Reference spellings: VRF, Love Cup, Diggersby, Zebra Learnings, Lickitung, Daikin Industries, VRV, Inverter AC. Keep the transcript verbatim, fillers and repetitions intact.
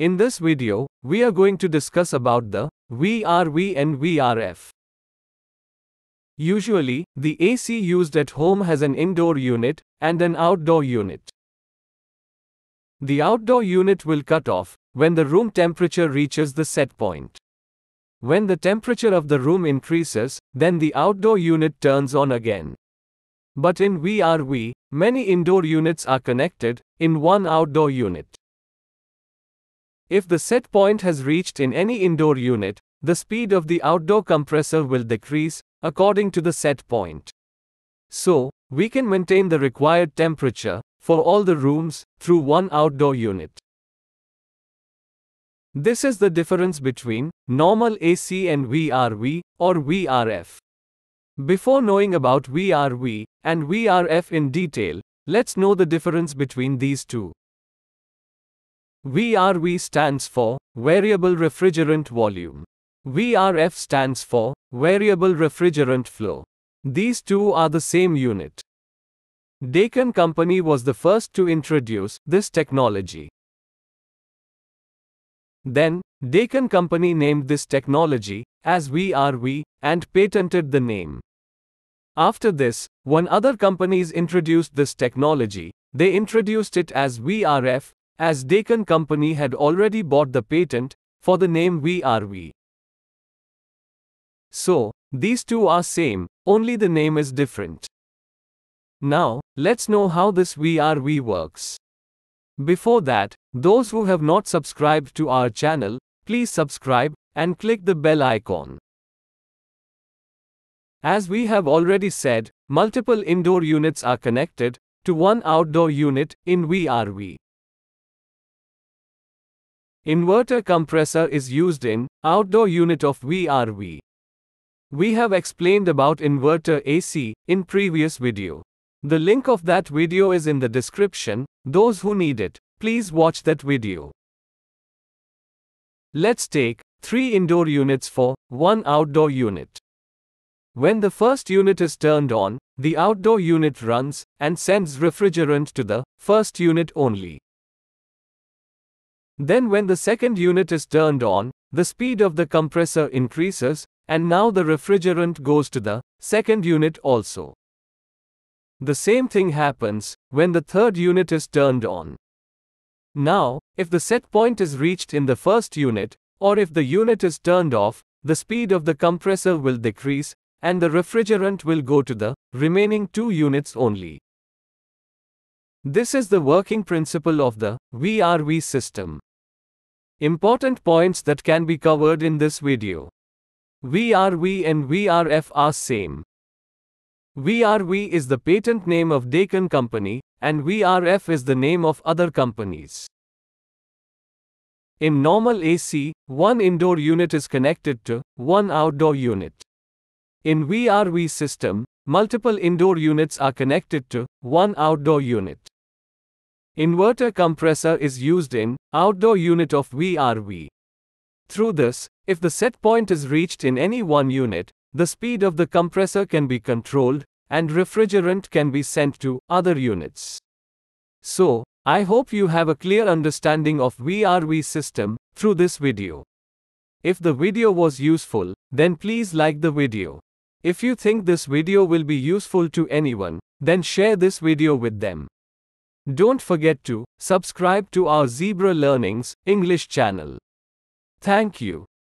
In this video, we are going to discuss about the V R V and V R F. Usually, the A C used at home has an indoor unit and an outdoor unit. The outdoor unit will cut off when the room temperature reaches the set point. When the temperature of the room increases, then the outdoor unit turns on again. But in V R V, many indoor units are connected in one outdoor unit. If the set point has reached in any indoor unit, the speed of the outdoor compressor will decrease according to the set point. So, we can maintain the required temperature for all the rooms through one outdoor unit. This is the difference between normal A C and V R V or V R F. Before knowing about V R V and V R F in detail, let's know the difference between these two. V R V stands for Variable Refrigerant Volume. V R F stands for Variable Refrigerant Flow. These two are the same unit. Daikin Company was the first to introduce this technology. Then, Daikin Company named this technology as V R V and patented the name. After this, when other companies introduced this technology, they introduced it as V R F, as Daikin Company had already bought the patent for the name V R V. So, these two are same, only the name is different. Now, let's know how this V R V works. Before that, those who have not subscribed to our channel, please subscribe and click the bell icon. As we have already said, multiple indoor units are connected to one outdoor unit in V R V. Inverter compressor is used in outdoor unit of V R V. We have explained about inverter A C in previous video. The link of that video is in the description. Those who need it, please watch that video. Let's take three indoor units for one outdoor unit. When the first unit is turned on, the outdoor unit runs and sends refrigerant to the first unit only. Then when the second unit is turned on, the speed of the compressor increases, and now the refrigerant goes to the second unit also. The same thing happens when the third unit is turned on. Now, if the set point is reached in the first unit, or if the unit is turned off, the speed of the compressor will decrease, and the refrigerant will go to the remaining two units only. This is the working principle of the V R V system. Important points that can be covered in this video. V R V and V R F are same. V R V is the patent name of Daikin Company, and V R F is the name of other companies. In normal A C, one indoor unit is connected to one outdoor unit. In V R V system, multiple indoor units are connected to one outdoor unit. Inverter compressor is used in outdoor unit of V R V. Through this, if the set point is reached in any one unit, the speed of the compressor can be controlled, and refrigerant can be sent to other units. So, I hope you have a clear understanding of V R V system through this video. If the video was useful, then please like the video. If you think this video will be useful to anyone, then share this video with them. Don't forget to subscribe to our Zebra Learnings English channel. Thank you.